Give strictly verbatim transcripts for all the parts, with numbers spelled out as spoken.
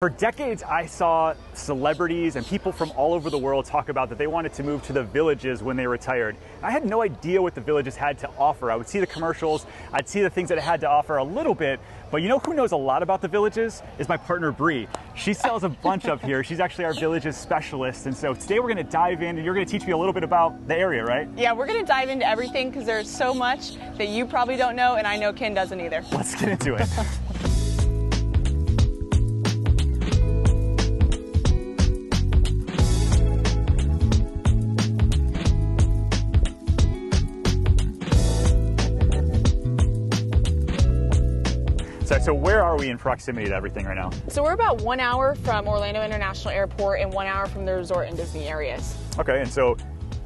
For decades, I saw celebrities and people from all over the world talk about that they wanted to move to the Villages when they retired. I had no idea what the Villages had to offer. I would see the commercials, I'd see the things that it had to offer a little bit, but you know who knows a lot about the Villages is my partner Bree. She sells a bunch up here. She's actually our Villages specialist, and so today we're going to dive in, and you're going to teach me a little bit about the area, right? Yeah, we're going to dive into everything because there's so much that you probably don't know, and I know Ken doesn't either. Let's get into it. So where are we in proximity to everything right now? So we're about one hour from Orlando International Airport and one hour from the resort and Disney areas. Okay, and so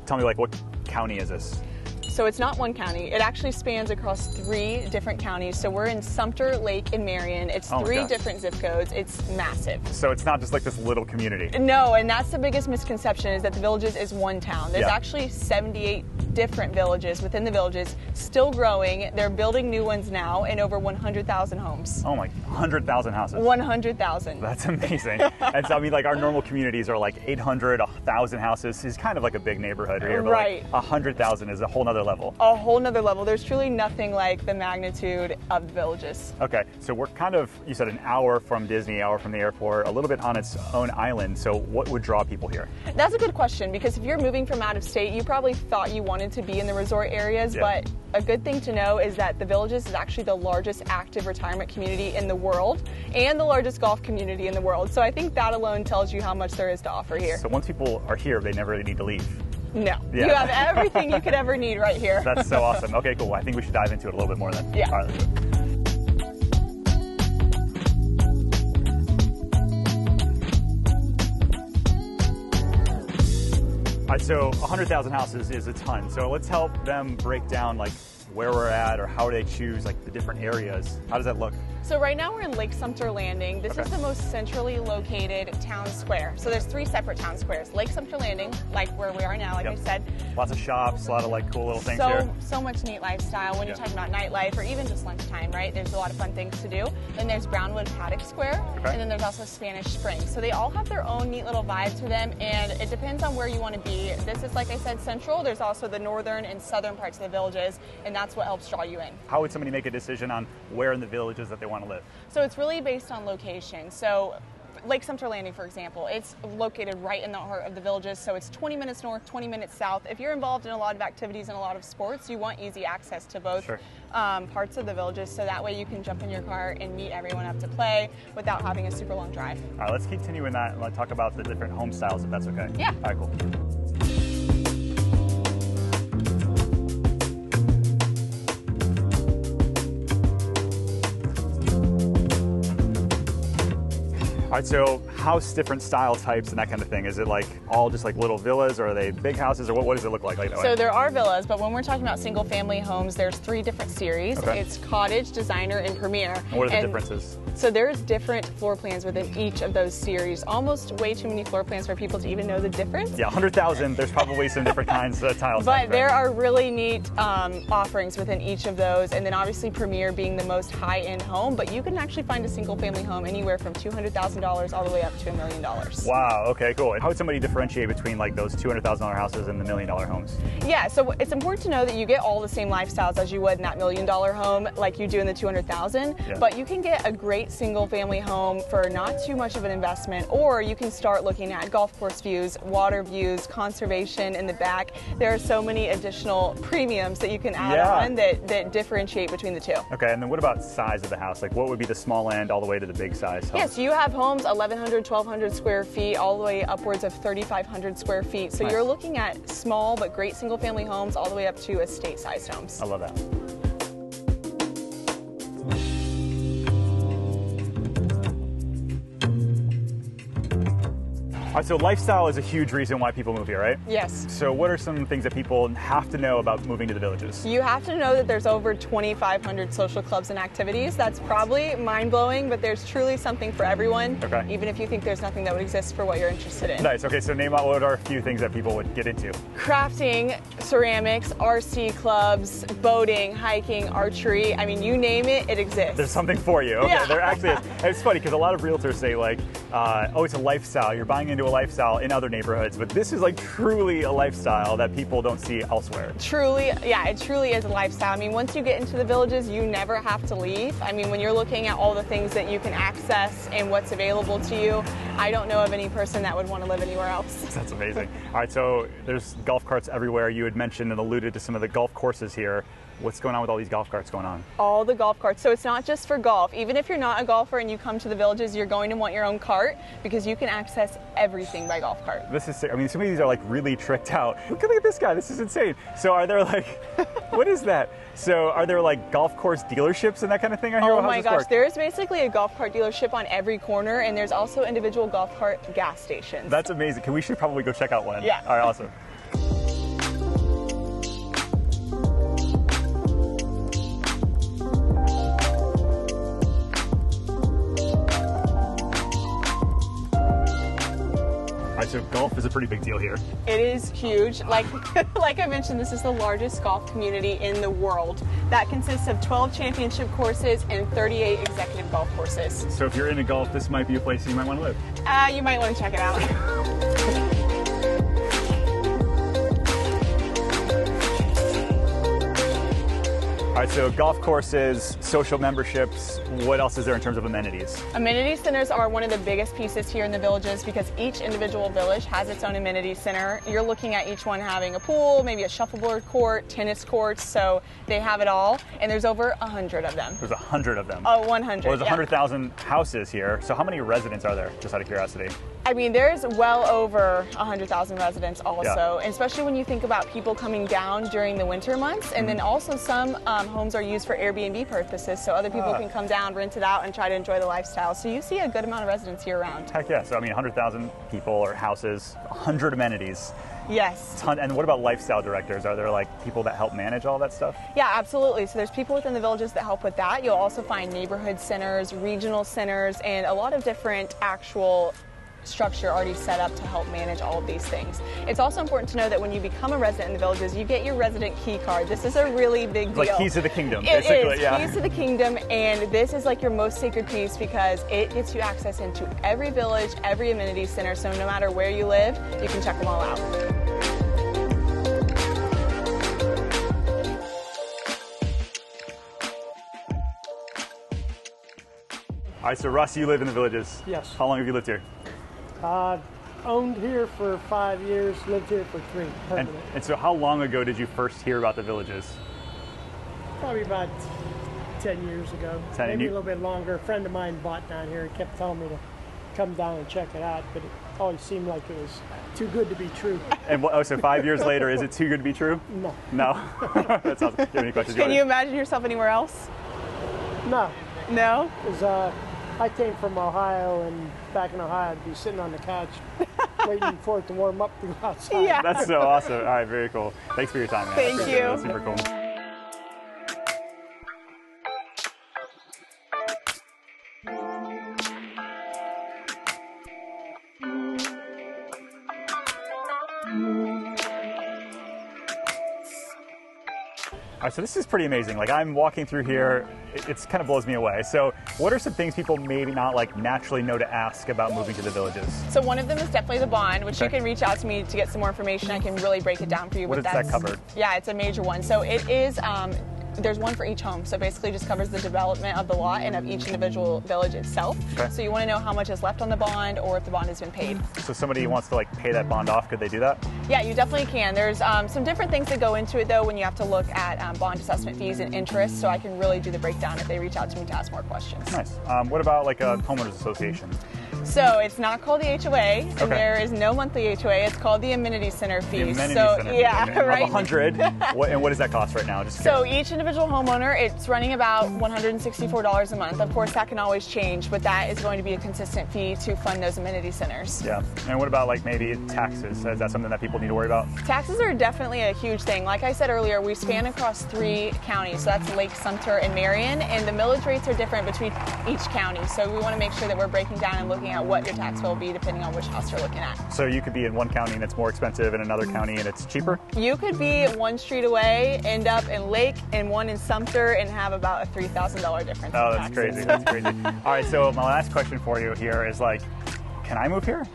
tell me, like, what county is this? So it's not one county. It actually spans across three different counties. So we're in Sumter, Lake, and Marion. It's oh three different zip codes. It's massive. So it's not just like this little community. No, and that's the biggest misconception, is that the Villages is one town. There's yeah. actually seventy-eight different villages within the Villages, still growing. They're building new ones now, and over one hundred thousand homes. Oh my, one hundred thousand houses. one hundred thousand. That's amazing. And so I mean, like, our normal communities are like eight hundred, one thousand houses. It's kind of like a big neighborhood here, but right. like one hundred thousand is a whole nother level. A whole nother level. There's truly nothing like the magnitude of the Villages. Okay, so we're kind of, you said an hour from Disney, hour from the airport, a little bit on its own island. So what would draw people here? That's a good question, because if you're moving from out of state, you probably thought you wanted to be in the resort areas, yeah. but a good thing to know is that the Villages is actually the largest active retirement community in the world and the largest golf community in the world. So I think that alone tells you how much there is to offer here. So once people are here, they never really need to leave. No. Yeah. You have everything you could ever need right here. That's so awesome. Okay, cool. I think we should dive into it a little bit more then. Yeah. All right, let's go. All right, so one hundred thousand houses is a ton. So let's help them break down, like, where we're at, or how they choose, like, the different areas. How does that look? So right now we're in Lake Sumter Landing. This okay. is the most centrally located town square. So there's three separate town squares. Lake Sumter Landing, like where we are now, like yep. we said. Lots of shops, a lot of like cool little things so, here. So much neat lifestyle when yep. you're talking about nightlife or even just lunchtime, right? There's a lot of fun things to do. Then there's Brownwood Paddock Square, okay. and then there's also Spanish Springs. So they all have their own neat little vibe to them, and it depends on where you want to be. This is, like I said, central. There's also the northern and southern parts of the Villages, and that's what helps draw you in. How would somebody make a decision on where in the Villages that they want to live? So it's really based on location. So Lake Sumter Landing, for example, it's located right in the heart of the Villages, so it's twenty minutes north, twenty minutes south. If you're involved in a lot of activities and a lot of sports, you want easy access to both sure. um, parts of the Villages, so that way you can jump in your car and meet everyone up to play without having a super long drive. All right, let's continue in that and let's talk about the different home styles, if that's okay. Yeah. All right, cool. All right, so house, different style types and that kind of thing. Is it like all just like little villas, or are they big houses, or what, what does it look like? like so there are villas, but when we're talking about single family homes, there's three different series. Okay. It's cottage, designer, and premier. And what are the and differences? So there's different floor plans within each of those series. Almost way too many floor plans for people to even know the difference. Yeah, one hundred thousand, there's probably some different kinds of tiles. But there are really neat um, offerings within each of those. And then obviously premier being the most high-end home, but you can actually find a single family home anywhere from two hundred thousand dollars all the way up to a million dollars. Wow, okay, cool. And how would somebody differentiate between like those two hundred thousand dollar houses and the million dollar homes? Yeah, so it's important to know that you get all the same lifestyles as you would in that million dollar home like you do in the two hundred thousand, yeah. but you can get a great single family home for not too much of an investment, or you can start looking at golf course views, water views, conservation in the back. There are so many additional premiums that you can add yeah. on that, that differentiate between the two. Okay, and then what about size of the house? Like what would be the small end all the way to the big size home? Yeah, so you have homes eleven hundred, twelve hundred square feet, all the way upwards of thirty-five hundred square feet. So nice. You're looking at small but great single family homes all the way up to estate-sized homes. I love that. Right, so lifestyle is a huge reason why people move here, right? Yes. So what are some things that people have to know about moving to the Villages? You have to know that there's over twenty-five hundred social clubs and activities. That's probably mind-blowing, but there's truly something for everyone, okay, even if you think there's nothing that would exist for what you're interested in. Nice. Okay, so name out what are a few things that people would get into. Crafting, ceramics, R C clubs, boating, hiking, archery. I mean, you name it, it exists. There's something for you. Okay, yeah. There actually is. It's funny because a lot of realtors say, like, uh, oh, it's a lifestyle. You're buying into a lifestyle in other neighborhoods, but this is like truly a lifestyle that people don't see elsewhere. Truly, yeah, it truly is a lifestyle. I mean, once you get into the Villages, you never have to leave. I mean, when you're looking at all the things that you can access and what's available to you, I don't know of any person that would want to live anywhere else. That's amazing. All right, so there's golf carts everywhere. You had mentioned and alluded to some of the golf courses here. What's going on with all these golf carts going on? All the golf carts. So it's not just for golf. Even if you're not a golfer and you come to the Villages, you're going to want your own cart because you can access everything by golf cart. This is sick. I mean, some of these are like really tricked out. Look, look at this guy. This is insane. So are there like, what is that? So are there like golf course dealerships and that kind of thing out here? Oh my gosh, there is basically a golf cart dealership on every corner, and there's also individual golf cart gas stations. That's amazing. We should probably go check out one. Yeah. All right, awesome. So golf is a pretty big deal here. It is huge. Like, like I mentioned, this is the largest golf community in the world. That consists of twelve championship courses and thirty-eight executive golf courses. So if you're into golf, this might be a place you might want to live. Uh, you might want to check it out. All right, so golf courses, social memberships, what else is there in terms of amenities? Amenity centers are one of the biggest pieces here in the Villages because each individual village has its own amenity center. You're looking at each one having a pool, maybe a shuffleboard court, tennis courts, so they have it all. And there's over one hundred of them. There's one hundred of them? Oh, one hundred. Well, there's one hundred thousand yeah. houses here, so how many residents are there, just out of curiosity? I mean, there's well over one hundred thousand residents also, yeah. especially when you think about people coming down during the winter months, and mm-hmm. then also some um, homes are used for Airbnb purposes, so other people uh, can come down, rent it out, and try to enjoy the lifestyle. So you see a good amount of residents year round. Heck yeah. So I mean, one hundred thousand people or houses, one hundred amenities. Yes. Ton, and what about lifestyle directors? Are there like people that help manage all that stuff? Yeah, absolutely. So there's people within the Villages that help with that. You'll also find neighborhood centers, regional centers, and a lot of different actual structure already set up to help manage all of these things. It's also important to know that when you become a resident in the Villages, you get your resident key card. This is a really big deal. Like keys to the kingdom, it basically. Is yeah. keys to the kingdom, and this is like your most sacred piece because it gets you access into every village, every amenity center, so no matter where you live, you can check them all out. All right, so Russ, you live in the Villages. Yes. How long have you lived here? Uh, owned here for five years, lived here for three. And, and so how long ago did you first hear about the Villages? Probably about ten years ago, ten maybe a little bit longer. A friend of mine bought down here and kept telling me to come down and check it out, but it always seemed like it was too good to be true. And oh, so five years later, is it too good to be true? No. No? That's awesome. Do you have any questions? Can you, you imagine yourself anywhere else? No. No? It was, uh, I came from Ohio, and back in Ohio, I'd be sitting on the couch waiting for it to warm up to go outside. Yeah. That's so awesome. All right, very cool. Thanks for your time, man. Thank you. That was super cool. All right, so this is pretty amazing. Like, I'm walking through here, it it's kind of blows me away. So what are some things people maybe not like naturally know to ask about moving to the Villages? So one of them is definitely the bond, which okay. you can reach out to me to get some more information. I can really break it down for you. What but is that's, that covered? Yeah, it's a major one. So it is, um, there's one for each home. So basically just covers the development of the lot and of each individual village itself. Okay. So you want to know how much is left on the bond or if the bond has been paid. So somebody wants to like pay that bond off, could they do that? Yeah, you definitely can. There's um, some different things that go into it though when you have to look at um, bond assessment fees and interest, so I can really do the breakdown if they reach out to me to ask more questions. Nice. Um, what about like a homeowners association? So it's not called the H O A, and okay. there is no monthly H O A. It's called the amenity center fees. The amenity so center yeah, fee, okay. right. Of one hundred, what, and what does that cost right now? Just so each individual homeowner, it's running about one hundred sixty-four dollars a month. Of course, that can always change, but that is going to be a consistent fee to fund those amenity centers. Yeah. And what about like maybe taxes? Is that something that people need to worry about? Taxes are definitely a huge thing. Like I said earlier, we span across three counties. So that's Lake Sumter and Marion, and the millage rates are different between each county. So we want to make sure that we're breaking down and looking at what your tax bill will be depending on which house you're looking at. So you could be in one county and it's more expensive, and another county and it's cheaper? You could be one street away, end up in Lake, and one in Sumter, and have about a three thousand dollar difference. Oh, that's crazy. That's crazy. All right, so my last question for you here is like, can I move here?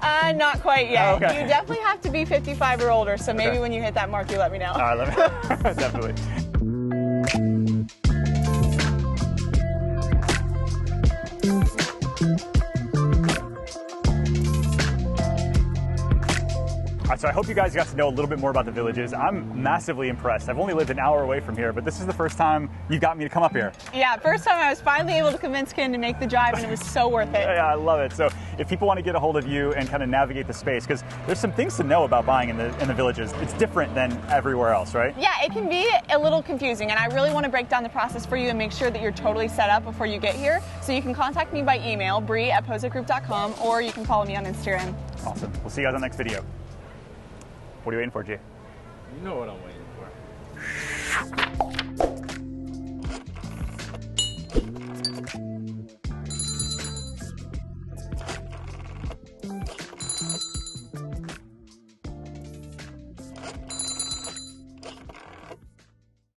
Uh, not quite yet. Oh, okay. You definitely have to be fifty-five or older, so maybe okay. when you hit that mark, you let me know. All right, let me know. Definitely. So I hope you guys got to know a little bit more about The Villages. I'm massively impressed. I've only lived an hour away from here, but this is the first time you got me to come up here. Yeah, first time I was finally able to convince Ken to make the drive, and it was so worth it. Yeah, I love it. So if people want to get a hold of you and kind of navigate the space, because there's some things to know about buying in the, in the Villages. It's different than everywhere else, right? Yeah, it can be a little confusing, and I really want to break down the process for you and make sure that you're totally set up before you get here. So you can contact me by email, Bree at posacgroup dot com, or you can follow me on Instagram. Awesome. We'll see you guys on the next video. What are you waiting for, Jay? You know what I'm waiting for.